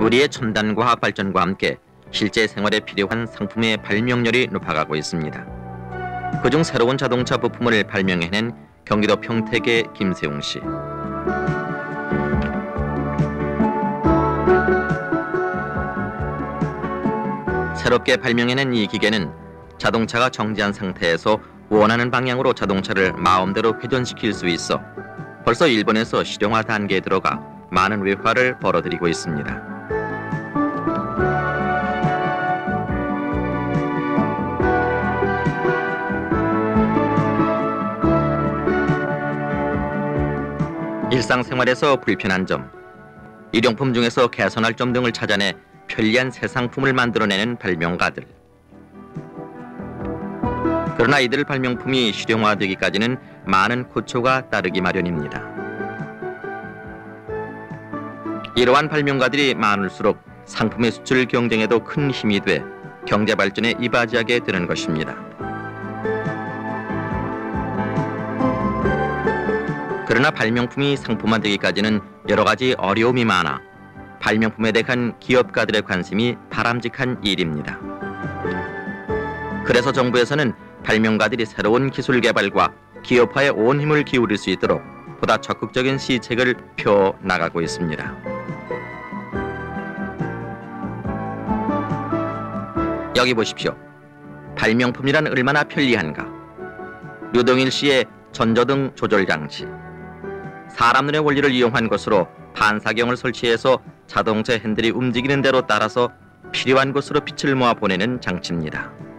우리의 첨단과학 발전과 함께 실제 생활에 필요한 상품의 발명률이 높아가고 있습니다. 그중 새로운 자동차 부품을 발명해낸 경기도 평택의 김세웅 씨. 새롭게 발명해낸 이 기계는 자동차가 정지한 상태에서 원하는 방향으로 자동차를 마음대로 회전시킬 수 있어 벌써 일본에서 실용화 단계에 들어가 많은 외화를 벌어들이고 있습니다. 일상생활에서 불편한 점, 일용품 중에서 개선할 점 등을 찾아내 편리한 새 상품을 만들어내는 발명가들. 그러나 이들 발명품이 실용화되기까지는 많은 고초가 따르기 마련입니다. 이러한 발명가들이 많을수록 상품의 수출 경쟁에도 큰 힘이 돼 경제 발전에 이바지하게 되는 것입니다. 그러나 발명품이 상품화되기까지는 여러 가지 어려움이 많아 발명품에 대한 기업가들의 관심이 바람직한 일입니다. 그래서 정부에서는 발명가들이 새로운 기술 개발과 기업화에 온 힘을 기울일 수 있도록 보다 적극적인 시책을 펴나가고 있습니다. 여기 보십시오. 발명품이란 얼마나 편리한가. 류동일 씨의 전조등 조절 장치. 사람 눈의 원리를 이용한 것으로 반사경을 설치해서 자동차 핸들이 움직이는 대로 따라서 필요한 곳으로 빛을 모아 보내는 장치입니다.